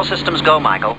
All systems go, Michael.